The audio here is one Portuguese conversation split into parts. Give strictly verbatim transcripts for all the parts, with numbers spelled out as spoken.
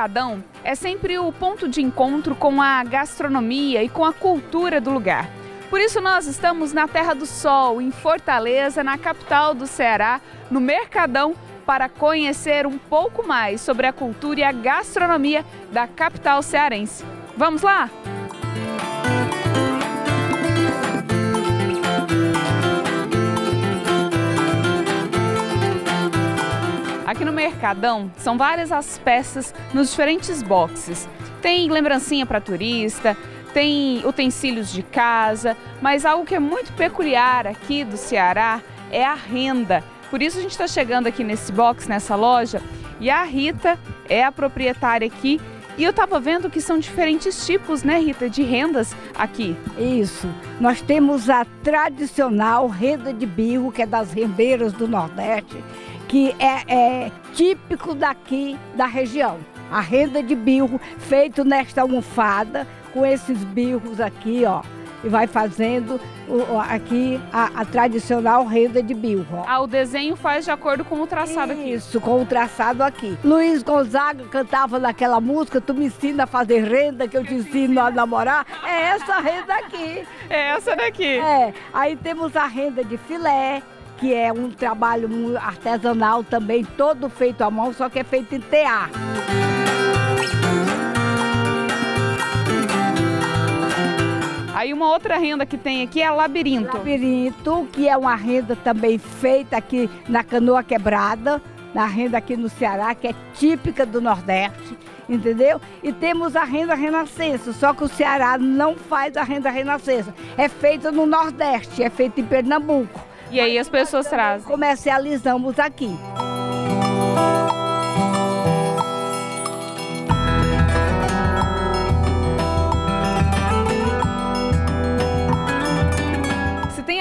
Mercadão é sempre o ponto de encontro com a gastronomia e com a cultura do lugar. Por isso nós estamos na Terra do Sol, em Fortaleza, na capital do Ceará, no Mercadão, para conhecer um pouco mais sobre a cultura e a gastronomia da capital cearense. Vamos lá? Aqui no Mercadão são várias as peças nos diferentes boxes. Tem lembrancinha para turista, tem utensílios de casa, mas algo que é muito peculiar aqui do Ceará é a renda. Por isso a gente está chegando aqui nesse box, nessa loja, e a Rita é a proprietária aqui. E eu estava vendo que são diferentes tipos, né, Rita, de rendas aqui. Isso. Nós temos a tradicional renda de birro, que é das rendeiras do Nordeste, que é, é típico daqui da região. A renda de birro, feito nesta almofada, com esses birros aqui, ó. E vai fazendo aqui a, a tradicional renda de birro. Ah, o desenho faz de acordo com o traçado aqui. Isso, com o traçado aqui. Luiz Gonzaga cantava naquela música, tu me ensina a fazer renda, que eu te ensino a namorar. É essa renda aqui. É essa daqui. É. Aí temos a renda de filé, que é um trabalho artesanal também, todo feito à mão, só que é feito em tear. Aí uma outra renda que tem aqui é a labirinto. Labirinto, que é uma renda também feita aqui na Canoa Quebrada, na renda aqui no Ceará, que é típica do Nordeste, entendeu? E temos a renda Renascença, só que o Ceará não faz a renda Renascença. É feita no Nordeste, é feita em Pernambuco. E aí as pessoas trazem. Comercializamos aqui.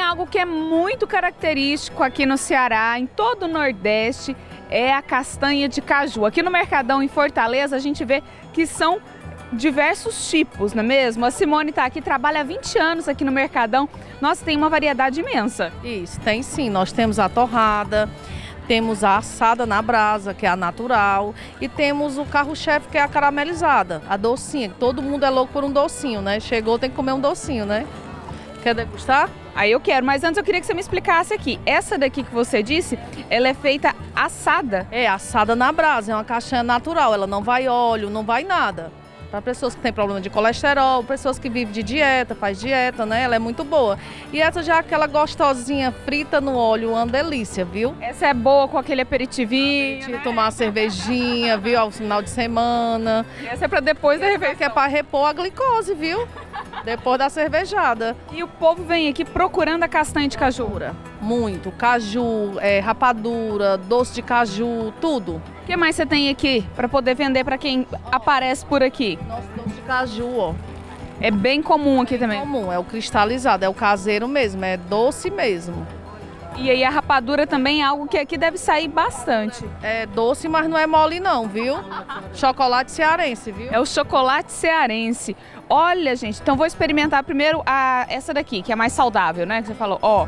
Algo que é muito característico aqui no Ceará, em todo o Nordeste, é a castanha de caju. Aqui no Mercadão, em Fortaleza, a gente vê que são diversos tipos, não é mesmo? A Simone está aqui, trabalha há vinte anos aqui no Mercadão. Nossa, tem uma variedade imensa. Isso, tem sim. Nós temos a torrada, temos a assada na brasa, que é a natural, e temos o carro-chefe, que é a caramelizada, a docinha. Todo mundo é louco por um docinho, né? Chegou, tem que comer um docinho, né? Quer degustar? Aí eu quero, mas antes eu queria que você me explicasse aqui. Essa daqui que você disse, ela é feita assada? É, assada na brasa, é uma castanha natural, ela não vai óleo, não vai nada. Para pessoas que têm problema de colesterol, pessoas que vivem de dieta, faz dieta, né? Ela é muito boa. E essa já é aquela gostosinha, frita no óleo, uma delícia, viu? Essa é boa com aquele aperitivinho, aperitivo, né? Tomar uma cervejinha, viu? Ao final de semana. E essa é para depois da refeição. Que é para repor a glicose, viu? Depois da cervejada. E o povo vem aqui procurando a castanha de caju? Muito. Caju, é, rapadura, doce de caju, tudo. O que mais você tem aqui para poder vender para quem ó, aparece por aqui? Nosso doce de caju, ó. É bem comum aqui bem também? É comum, é o cristalizado, é o caseiro mesmo, é doce mesmo. E aí a rapadura também é algo que aqui deve sair bastante. É doce, mas não é mole não, viu? Chocolate cearense, viu? É o chocolate cearense. Olha, gente, então vou experimentar primeiro a, essa daqui, que é mais saudável, né? Que você falou, ó.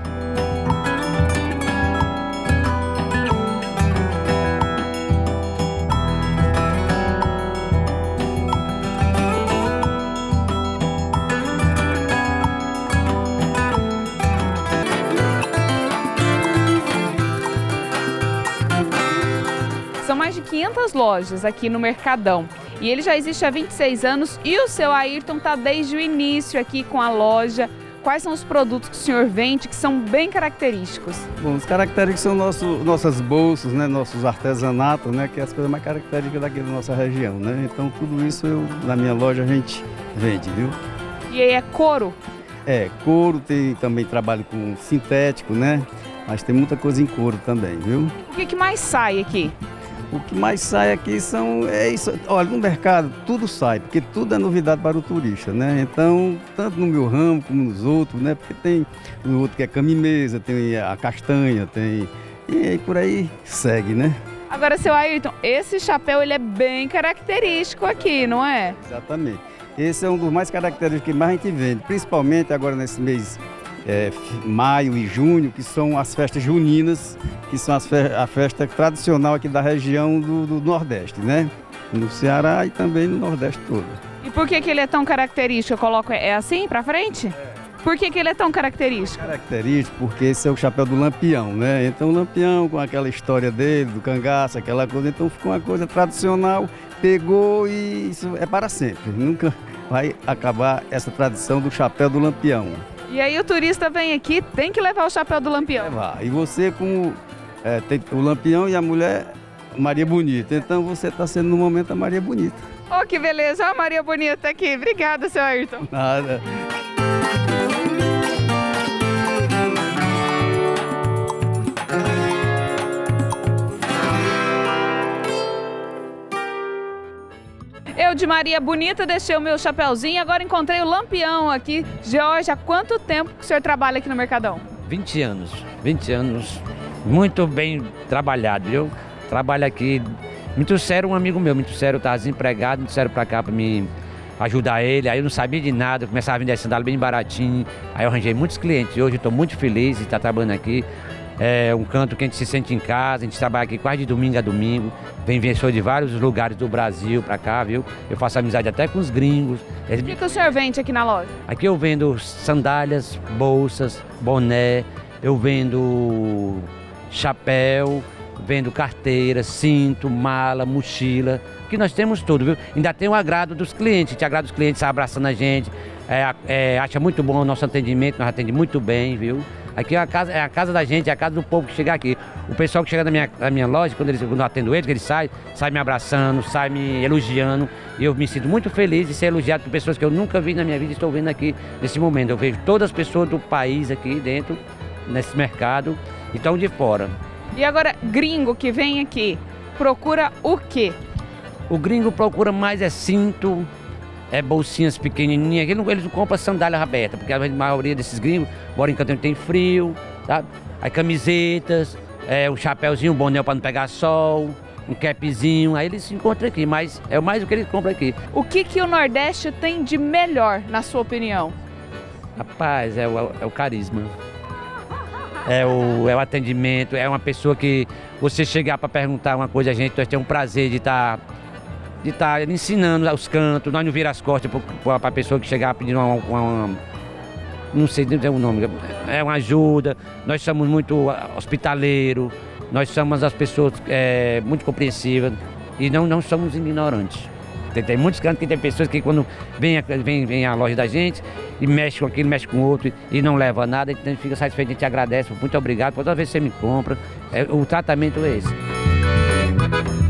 São mais de quinhentas lojas aqui no Mercadão. E ele já existe há vinte e seis anos e o seu Ayrton está desde o início aqui com a loja. Quais são os produtos que o senhor vende que são bem característicos? Bom, os característicos são nosso, nossas bolsas, né, nossos artesanatos, né, que é as coisas mais características daqui da nossa região, né? Então tudo isso eu, na minha loja a gente vende, viu? E aí é couro? É, couro, tem também trabalho com sintético, né? Mas tem muita coisa em couro também, viu? O que que mais sai aqui? O que mais sai aqui são, é isso, olha, no mercado tudo sai, porque tudo é novidade para o turista, né? Então, tanto no meu ramo como nos outros, né? Porque tem o outro que é cama-mesa, tem a castanha, tem... E aí por aí segue, né? Agora, seu Ayrton, esse chapéu, ele é bem característico aqui, não é? Exatamente. Esse é um dos mais característicos que mais a gente vende, principalmente agora nesse mês... É, maio e junho, que são as festas juninas, que são as fe a festa tradicional aqui da região do, do Nordeste, né? no Ceará e também no Nordeste todo. E por que que ele é tão característico? Eu coloco é assim para frente? É. Por que que ele é tão característico? É característico porque esse é o chapéu do Lampião, né? Então o Lampião, com aquela história dele, do cangaço, aquela coisa, então ficou uma coisa tradicional, pegou e isso é para sempre. Nunca vai acabar essa tradição do chapéu do Lampião. E aí o turista vem aqui, tem que levar o chapéu do Lampião. Levar. E você, como é, tem o Lampião e a mulher Maria Bonita, então você está sendo no momento a Maria Bonita. Oh, que beleza, a Maria Bonita aqui. Obrigada, seu Ayrton. Nada. Eu de Maria Bonita deixei o meu chapéuzinho, agora encontrei o Lampião aqui. Jorge, há quanto tempo que o senhor trabalha aqui no Mercadão? vinte anos, vinte anos, muito bem trabalhado. Eu trabalho aqui, me trouxeram um amigo meu, me trouxeram, eu estava desempregado, me trouxeram para cá para me ajudar ele. Aí eu não sabia de nada, eu começava a vender sandália bem baratinho, aí eu arranjei muitos clientes. Hoje eu estou muito feliz de estar trabalhando aqui. É um canto que a gente se sente em casa, a gente trabalha aqui quase de domingo a domingo. Vem vencedor de vários lugares do Brasil pra cá, viu? Eu faço amizade até com os gringos. Eles... O que que o senhor vende aqui na loja? Aqui eu vendo sandálias, bolsas, boné, eu vendo chapéu, vendo carteira, cinto, mala, mochila. Aqui nós temos tudo, viu? Ainda tem o agrado dos clientes, a gente agrada os clientes abraçando a gente, é, é, acha muito bom o nosso atendimento, nós atendemos muito bem, viu? Aqui é a, casa, é a casa da gente, é a casa do povo que chega aqui. O pessoal que chega na minha, na minha loja, quando, eles, quando eu atendo eles, eles saem, saem me abraçando, saem me elogiando. E eu me sinto muito feliz de ser elogiado por pessoas que eu nunca vi na minha vida e estou vendo aqui nesse momento. Eu vejo todas as pessoas do país aqui dentro, nesse mercado, e estão de fora. E agora, gringo que vem aqui, procura o quê? O gringo procura mais é cinto, é bolsinhas pequenininhas. Eles não, eles não compram sandália aberta, porque a maioria desses gringos mora em canto onde tem frio, sabe? Aí camisetas, é, um chapéuzinho, um boné para não pegar sol, um capzinho, aí eles se encontram aqui, mas é mais o que eles compram aqui. O que que o Nordeste tem de melhor, na sua opinião? Rapaz, é o, é o carisma. É o, é o atendimento, é uma pessoa que você chegar para perguntar uma coisa a gente, nós temos um prazer de estar... Tá de estar ensinando aos cantos, nós não viramos as costas para a pessoa que chegar pedindo uma, uma, uma... não sei dizer o nome, é uma ajuda. Nós somos muito hospitaleiros, nós somos as pessoas é, muito compreensivas e não, não somos ignorantes. Tem, tem muitos cantos que tem pessoas que quando vem, vem, vem à loja da gente e mexe com aquilo, mexe com o outro e não leva nada, então a gente fica satisfeito, a gente agradece, muito obrigado, toda vez que você me compra, é, o tratamento é esse.